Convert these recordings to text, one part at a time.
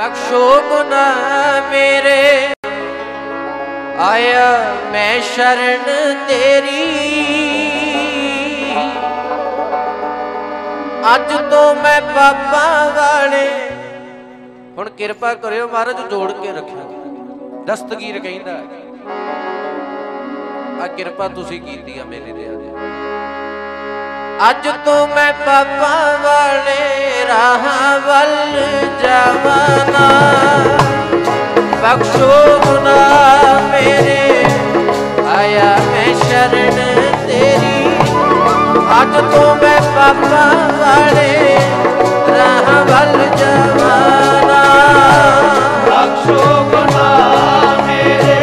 बख्शो गुनाह मेरे। आया मैं शरण तेरी, अज तो मैं बाबा वाले। हुण किरपा करो महाराज, जोड़ के रखा दस्तगीर कहता है, आ किरपा तुसी कीती आ मेरे दे। अज तो मैं बाबा वाले राह वल जावाना, बख्शो गुनाह मेरे। आया मैं शरण तेरी, अज तो मैं बाबा वाले राह वल जावाना, बख्शो गुनाह मेरे।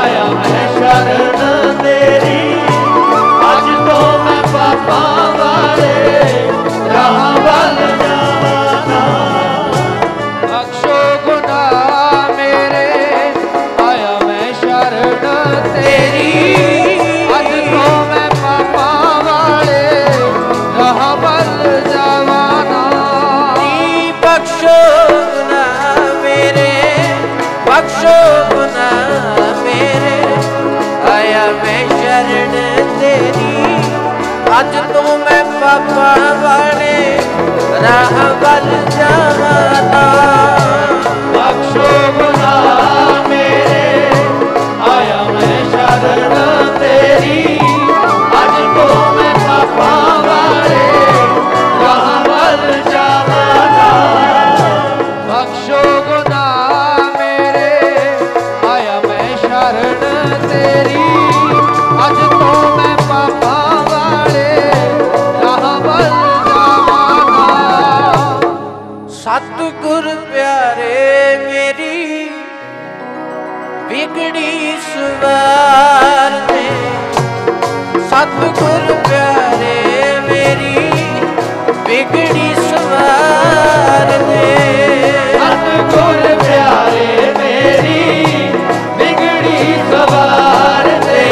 आया मैं शरण तेरी, अज तो मैं बाबा वाले राह वल जावाना, बख्शो गुनाह मेरे। आया मैं शरण तेरी, आज तो मैं बाबा वाले राह वल जावाना, बख्शो गुनाह मेरे। आया मैं शरण तेरी, आज तो मैं बाबा वाले राह वल जावाना, बख्शो गुनाह मेरे। आया मैं शरण तेरी, आज तो मैं बाबा सवार ने। सतगुर प्यारे मेरी बिगड़ी सवार ने, सतगुर प्यारे मेरी बिगड़ी सवार ने, सतगुर प्यारे मेरी बिगड़ी सवार ने,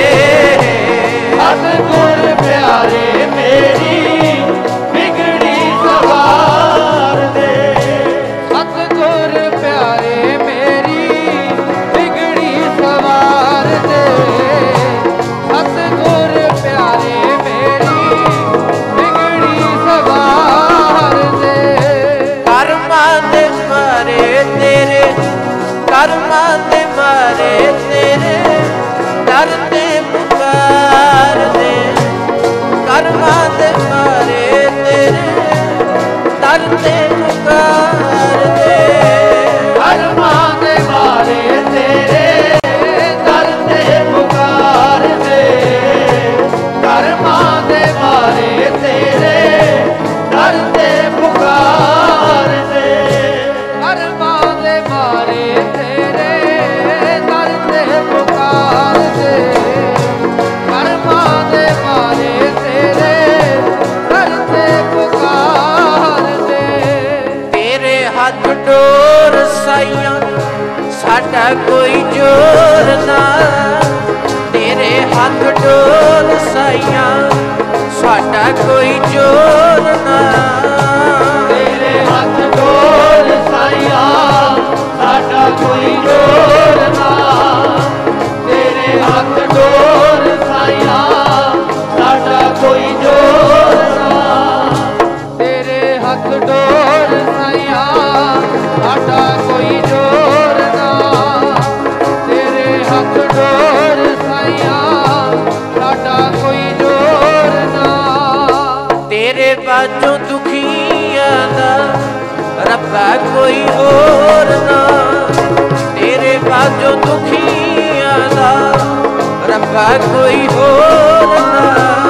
सतगुर प्यारे मेरी बिगड़ी सवार। सतगुर प्यारे मेरी बिगड़ी सवार दे। कर्मा दे मारे तेरे, कर्मा दे मारे तेरे दर दे पुकार दे, कर्मा दे मारे तेरे दर दे पुकार दे, कर्मा दे मारे तेरे साडा कोई जोर ना। तेरे हाथ डोर साइया साडा कोई जोर ना, तेरे हाथ डोर साइया साडा कोई जोर ना, तेरे हाथ डोर साइया साडा कोई जोर ना, तेरे हाथ डोर साइया साडा कोई जोर। जोर साया साडा कोई जोर ना, तेरे बाजों दुखिया दा रब्बा कोई होर ना, तेरे बाजों दुखिया दा रब्बा कोई होर ना।